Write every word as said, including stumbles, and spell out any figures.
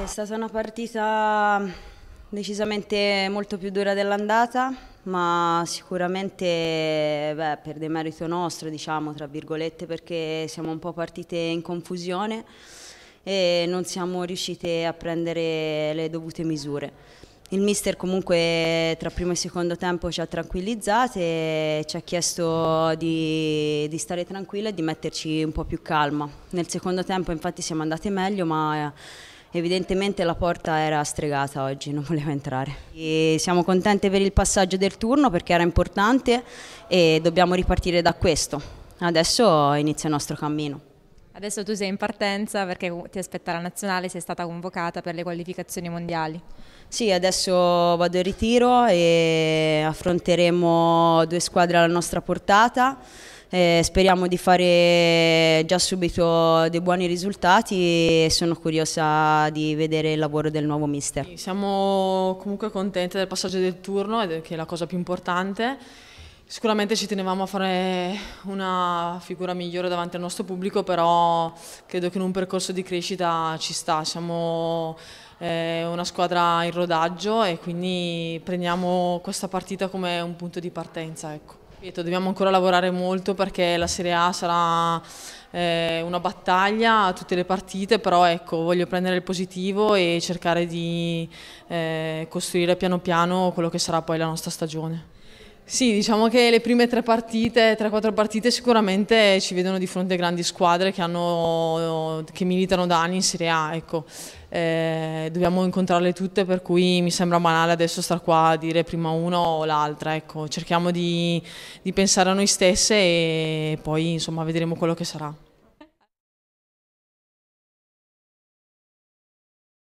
È stata una partita decisamente molto più dura dell'andata, ma sicuramente beh, per demerito nostro, diciamo, tra virgolette, perché siamo un po' partite in confusione e non siamo riuscite a prendere le dovute misure. Il mister comunque tra primo e secondo tempo ci ha tranquillizzate, ci ha chiesto di, di stare tranquilla e di metterci un po' più calma. Nel secondo tempo infatti siamo andate meglio, ma evidentemente la porta era stregata oggi, non voleva entrare. E siamo contente per il passaggio del turno perché era importante e dobbiamo ripartire da questo. Adesso inizia il nostro cammino. Adesso tu sei in partenza perché ti aspetta la nazionale, sei stata convocata per le qualificazioni mondiali. Sì, adesso vado in ritiro e affronteremo due squadre alla nostra portata. Eh, speriamo di fare già subito dei buoni risultati e sono curiosa di vedere il lavoro del nuovo mister. Sì, siamo comunque contenti del passaggio del turno, che è la cosa più importante. Sicuramente ci tenevamo a fare una figura migliore davanti al nostro pubblico, però credo che in un percorso di crescita ci sta. Siamo eh, una squadra in rodaggio e quindi prendiamo questa partita come un punto di partenza. Ecco. Dobbiamo ancora lavorare molto perché la Serie A sarà eh, una battaglia a tutte le partite, però ecco, voglio prendere il positivo e cercare di eh, costruire piano piano quello che sarà poi la nostra stagione. Sì, diciamo che le prime tre partite, tre quattro partite sicuramente ci vedono di fronte a grandi squadre che, hanno, che militano da anni in Serie A, ecco. Eh, dobbiamo incontrarle tutte, per cui mi sembra banale adesso star qua a dire prima una o l'altra, ecco. Cerchiamo di, di pensare a noi stesse e poi insomma vedremo quello che sarà.